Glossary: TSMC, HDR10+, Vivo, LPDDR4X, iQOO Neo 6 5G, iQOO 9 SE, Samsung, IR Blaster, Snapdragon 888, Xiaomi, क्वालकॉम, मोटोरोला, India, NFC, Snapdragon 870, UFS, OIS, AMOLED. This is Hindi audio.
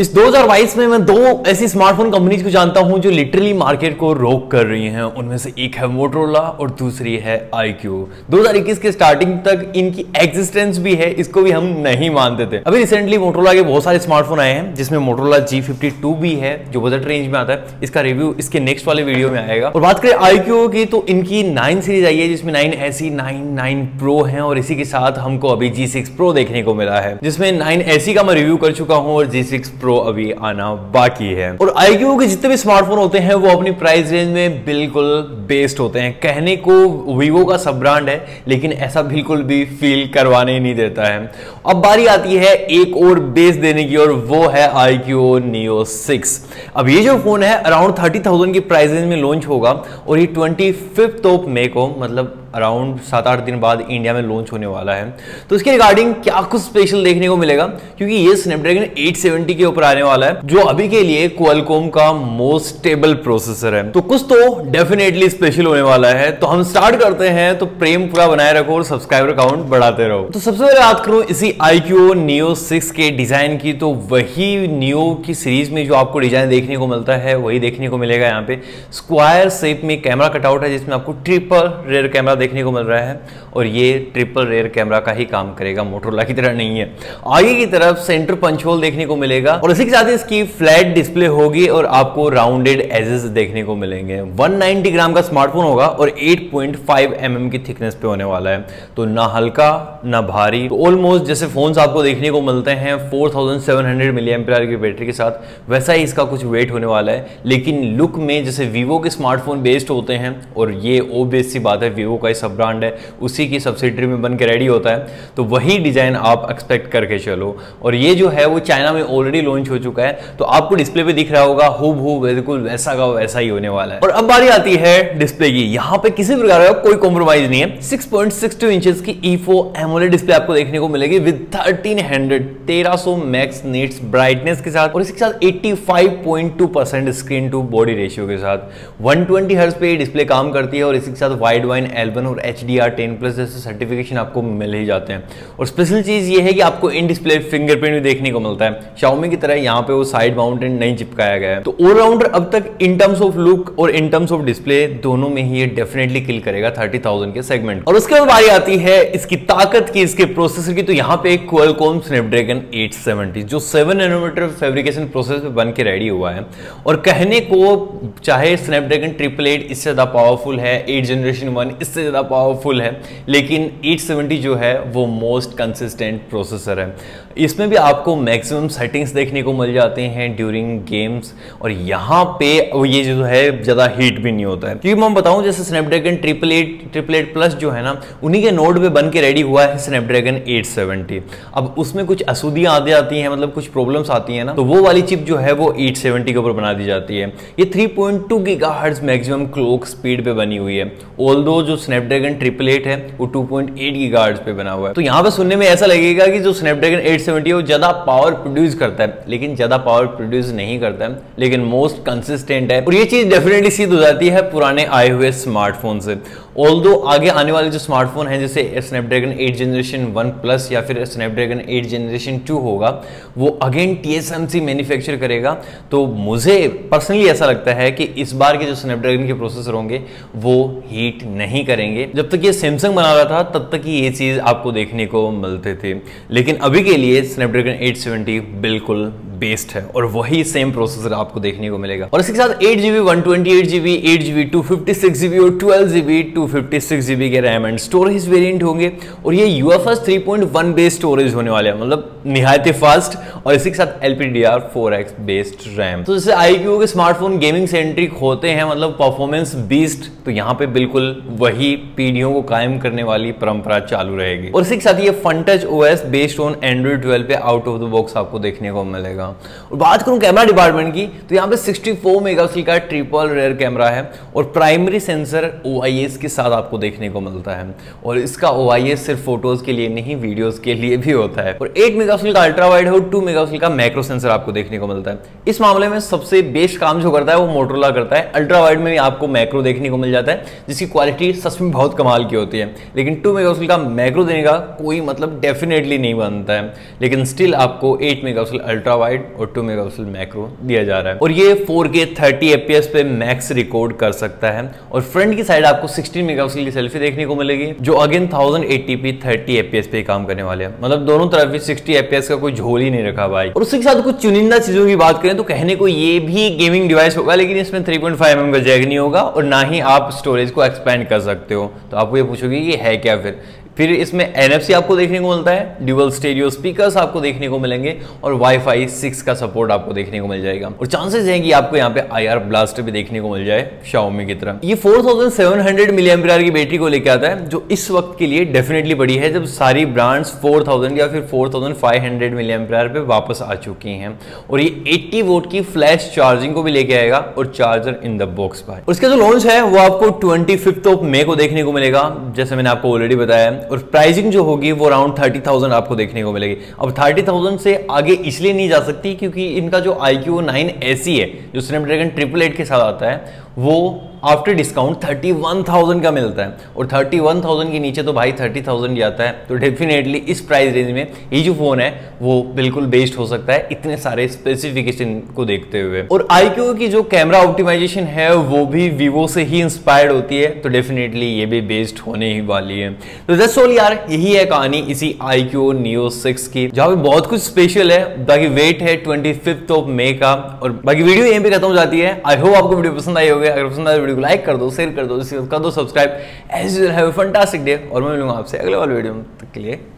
इस 2022 में मैं दो ऐसी स्मार्टफोन कंपनीज को जानता हूं जो लिटरली मार्केट को रोक कर रही हैं। उनमें से एक है मोटोरोला और दूसरी है iQOO। 2021 के स्टार्टिंग तक इनकी एग्जिस्टेंस भी है, इसको भी हम नहीं मानते थे। अभी रिसेंटली मोटोरोला के बहुत सारे स्मार्टफोन आए हैं, जिसमें मोटोरोला G52 भी है जो बजट रेंज में आता है। इसका रिव्यू इसके नेक्स्ट वाले वीडियो में आएगा। और बात करें iQOO की तो इनकी 9 सीरीज आई है, जिसमें 9 SE, 9 Pro है और इसी के साथ हमको अभी G6 Pro देखने को मिला है, जिसमें 9 SE का मैं रिव्यू कर चुका हूँ और G6 Pro अभी आना बाकी है। और iQOO के जितने भी स्मार्टफोन होते हैं वो अपनी प्राइस रेंज में बिल्कुल बेस्ड होते हैं। कहने को Vivo का सब ब्रांड है, लेकिन ऐसा बिल्कुल भी फील करवाने नहीं देता है। अब बारी आती है एक और बेस देने की, और वो है iQOO Neo 6। अब ये जो फोन है अराउंड 30,000 की प्राइस रेंज में लॉन्च होगा और ये 25 मई को, मतलब अराउंड 7-8 दिन बाद इंडिया में लॉन्च होने वाला है। तो इसके रिगार्डिंग क्या कुछ स्पेशल देखने को मिलेगा, क्योंकि ये स्नैपड्रैगन 870 के ऊपर आने वाला है, जो अभी के लिए क्वालकॉम का मोस्ट स्टेबल प्रोसेसर है। तो कुछ तो डेफिनेटली स्पेशल होने वाला है। तो हम स्टार्ट करते हैं। तो प्रेम पूरा बनाए रखो और सब्सक्राइबर काउंट बढ़ाते रहो। तो सबसे पहले बात करूं इसी iQOO Neo 6 के डिजाइन की, तो वही Neo की सीरीज में जो आपको डिजाइन देखने को मिलता है वही देखने को मिलेगा। यहाँ पे स्क्वायर शेप में कैमरा कटआउट है, जिसमें आपको ट्रिपल रेयर कैमरा देखने को मिल रहा है और ये ट्रिपल रेयर कैमरा का ही काम करेगा, मोटोरोला की तरह नहीं है। आगे की तरफ सेंटर पंच होल देखने को मिलेगा और इसी के साथ इसकी फ्लैट डिस्प्ले होगी और आपको राउंडेड एजेस देखने को मिलेंगे। 190 ग्राम का स्मार्टफोन होगा और 8.5 mm की थिकनेस पे होने वाला है। तो ना हल्का ना भारी, तो ऑलमोस्ट जैसे फोन्स आपको देखने को मिलते हैं 4700 mAh की बैटरी के साथ, वैसा ही इसका कुछ वेट होने वाला है। लेकिन लुक में जैसे वीवो के स्मार्टफोन बेस्ड होते हैं, और ये ओबवियस सी बात है वीवो का सब ब्रांड है, उसी की सब्सिडरी में बनकर रेडी होता है, तो वही डिजाइन आप एक्सपेक्ट करके चलो। और ये जो है वो चाइना में ऑलरेडी लॉन्च हो चुका है, तो आपको डिस्प्ले पे दिख रहा होगा हूबहू बिल्कुल वैसा का वैसा ही होने वाला है। और अब बारी आती है डिस्प्ले की। यहाँ पे किसी प्रकार का कोई कॉम्प्रोमाइज नहीं है। 6.62 इंचेस की E4 AMOLED डिस्प्ले आपको देखने को मिलेगी विद 1300 मैक्स नीट्स ब्राइटनेस के साथ, और इसके साथ 85.2% स्क्रीन टू बॉडी रेशियो के साथ 120 हर्ट्ज पे डिस्प्ले काम करती है। और इसके साथ वाइड वाइन L1 और HDR10+ जैसे सर्टिफिकेशन आपको मिल ही जाते हैं। और स्पेशल चीज ये है कि आपको इन डिस्प्ले फिंगरप्रिंट भी देखने को मिलता है। Xiaomi की तरह यहाँ पे वो साइड माउंटेड नहीं चिपकाया गया है। तो ऑलराउंडर अब तक इन टर्म्स ऑफ लुक और इन टर्म्स ऑफ डिस्प्ले दोनों में ही ये डेफिनेटली किल करेगा 30,000 के सेगमेंट। और उसके बाद बारी आती है इसकी ताकत की, इसके प्रोसेसर की। तो यहाँ पे क्वालकॉम स्नैपड्रैगन 870 जो 7 नैनोमीटर फैब्रिकेशन प्रोसेस पे बन के रेडी हुआ है। और कहने को चाहे स्नैपड्रैगन 888 इससे ज्यादा पावरफुल है, 8 जनरेशन 1 इससे ज़्यादा पावरफुल है, लेकिन 870 जो है वो मोस्ट कंसिस्टेंट प्रोसेसर है। इसमें भी आपको मैक्सिमम सेटिंग्स देखने को मिल जाते हैं ड्यूरिंग गेम्स, और यहाँ पे ये जो है ज़्यादा हीट भी नहीं होता है। क्योंकि मैं बताऊँ जैसे स्नैपड्रैगन 888 प्लस जो है ना, उन्हीं के नोड पे बन के रेडी हुआ है स्नैपड्रैगन 870। अब उसमें कुछ असूदियाँ आती जाती हैं, मतलब कुछ प्रॉब्लम्स आती हैं ना, तो वो वाली चिप जो है वो 870 के ऊपर बना दी जाती है। ये 3.2 GHz मैक्सिमम क्लॉक स्पीड पर बनी हुई है, ऑल दो जो स्नैपड्रैगन 888 है वो 2.8 GHz पे बना हुआ है। तो यहाँ पे सुनने में ऐसा लगेगा कि जो स्नैपड्रैगन 870 है वो ज़्यादा पावर प्रोड्यूस करता है, लेकिन ज़्यादा पावर प्रोड्यूस नहीं करता है, लेकिन मोस्ट कंसिस्टेंट है। और ये चीज़ डेफिनेटली सिद्ध हो जाती है पुराने आए हुए स्मार्टफोन से। ऑल्दो आगे आने वाले जो स्मार्टफोन हैं जैसे स्नैपड्रैगन 8 जनरेशन 1 प्लस या फिर स्नैपड्रैगन 8 जनरेशन 2 होगा, वो अगेन TSMC मैन्युफैक्चर करेगा। तो मुझे पर्सनली ऐसा लगता है कि इस बार के जो स्नैपड्रैगन के प्रोसेसर होंगे वो हीट नहीं करेंगे। जब तक ये सैमसंग बना रहा था तब तक ये चीज़ आपको देखने को मिलते थे, लेकिन अभी के लिए स्नैपड्रैगन 870 बिल्कुल बेस्ट है और वही सेम प्रोसेसर आपको देखने को मिलेगा। और इसके साथ 8GB 128GB 8GB 256GB और 12GB 256GB के रैम एंड स्टोरेज वेरिएंट होंगे। और ये UFS 3.1 बेस्ड स्टोरेज होने वाले हैं, मतलब निहायत फास्ट, और इसी के साथ LPDDR4X बेस्ड रैम। तो जैसे iQOO के स्मार्टफोन गेमिंग सेंट्रिक होते हैं, मतलब परफॉर्मेंस बीस्ट, तो यहाँ पे बिल्कुल वही पीढ़ियों को कायम करने वाली परंपरा चालू रहेगी। और इसी के साथ ये Funtouch OS based on android 12 पे आउट ऑफ द बॉक्स आपको देखने को मिलेगा। और बात करूँ कैमरा डिपार्टमेंट की, तो यहाँ पे 64 मेगापिक्सल का ट्रिपल रेयर कैमरा है और प्राइमरी सेंसर OIS के साथ आपको देखने को मिलता है। और इसका OIS सिर्फ फोटोज के लिए नहीं, वीडियोस के लिए भी होता है। और 8 मेगापिक्सल का अल्ट्रा वाइड और 2 मेगापिक्सल का मैक्रो सेंसर आपको देखने को मिलता है। इस मामले में सबसे बेस्ट काम जो करता है वो मोटोरोला करता है। अल्ट्रा वाइड में भी आपको मैक्रो देखने को मिल जाता है, जिसकी क्वालिटी सच में बहुत कमाल की होती है, लेकिन 2 मेगापिक्सल का मैक्रो देने का कोई मतलब डेफिनेटली नहीं बनता है। लेकिन स्टिल आपको 8 मेगापिक्सल अल्ट्रा वाइड वाइड और 2 मेगापिक्सल मैक्रो दिया जा रहा है और ये 4K 30 FPS पे मैक्स रिकॉर्ड कर सकता है। और फ्रंट की साइड आपको 16 मेगापिक्सल की सेल्फी देखने को मिलेगी जो अगेन 1080p 30 FPS पे काम करने वाले हैं। मतलब दोनों तरफ भी 60 FPS का कोई झोल ही नहीं रखा भाई। और उसी के साथ कुछ चुनिंदा चीजों की बात करें तो कहने को ये भी गेमिंग डिवाइस होगा लेकिन इसमें 3.5mm का जैक नहीं होगा और ना ही आप स्टोरेज को एक्सपेंड कर सकते हो। तो आपको ये पूछोगे ये है क्या। फिर इसमें NFC आपको देखने को मिलता है, ड्यूअल स्टेरियो स्पीकर्स आपको देखने को मिलेंगे और वाईफाई 6 का सपोर्ट आपको देखने को मिल जाएगा। और चांसेस हैं कि आपको यहाँ पे IR ब्लास्टर भी देखने को मिल जाए Xiaomi की तरह। ये 4700 mAh की बैटरी को लेकर आता है जो इस वक्त के लिए डेफिनेटली बड़ी है जब सारी ब्रांड्स 4000 या फिर 4500 mAh पे वापस आ चुकी हैं। और ये 80 वोट की फ्लैश चार्जिंग को भी लेके आएगा और चार्जर इन द बॉक्स पर। उसका जो लॉन्च है वो आपको 25 मई को देखने को मिलेगा जैसे मैंने आपको ऑलरेडी बताया। और प्राइसिंग जो होगी वो अराउंड 30,000 आपको देखने को मिलेगी। अब 30,000 से आगे इसलिए नहीं जा सकती क्योंकि इनका जो iQOO 9 SE है जो Snapdragon 888 के साथ आता है वो आफ्टर डिस्काउंट 31,000 का मिलता है और 31,000 के नीचे तो भाई 30,000 ही आता है। तो डेफिनेटली इस प्राइस रेंज में ये जो फोन है वो बिल्कुल बेस्ट हो सकता है इतने सारे स्पेसिफिकेशन को देखते हुए। और iQOO की जो कैमरा ऑप्टिमाइजेशन है वो भी Vivo से ही इंस्पायर्ड होती है तो डेफिनेटली ये भी बेस्ट होने ही वाली है। तो दैट्स ऑल यार, यही है कहानी इसी iQOO Neo 6 की जहाँ पे बहुत कुछ स्पेशल है। बाकी वेट है 25 मई का और बाकी वीडियो यहीं पे खत्म हो जाती है। आई होप आपको वीडियो पसंद आई होगी। अगर पसंद आए वीडियो को लाइक कर दो, शेयर कर दो, subscribe. As usual have a fantastic day और मैं मिलूंगा आपसे अगले वाले वीडियो में। तब तक के लिए।